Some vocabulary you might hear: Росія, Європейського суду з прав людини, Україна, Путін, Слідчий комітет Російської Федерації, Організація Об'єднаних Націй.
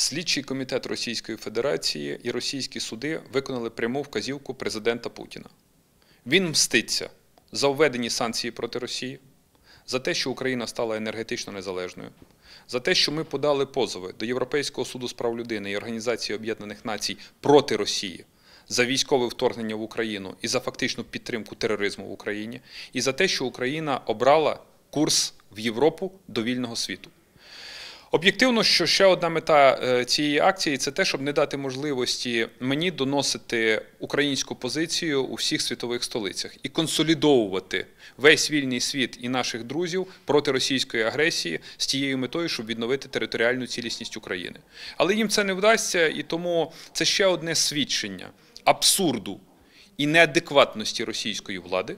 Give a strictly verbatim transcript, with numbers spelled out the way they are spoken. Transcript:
Слідчий комітет Російської Федерації і російські суди виконали пряму вказівку президента Путіна. Він мститься за введені санкції проти Росії, за те, що Україна стала енергетично незалежною, за те, що ми подали позови до Європейського суду з прав людини і Організації Об'єднаних Націй проти Росії за військове вторгнення в Україну і за фактичну підтримку тероризму в Україні, і за те, що Україна обрала курс в Європу до вільного світу. Об'єктивно, що ще одна мета цієї акції – це те, щоб не дати можливості мені доносити українську позицію у всіх світових столицях і консолідовувати весь вільний світ і наших друзів проти російської агресії з тією метою, щоб відновити територіальну цілісність України. Але їм це не вдасться, і тому це ще одне свідчення абсурду і неадекватності російської влади,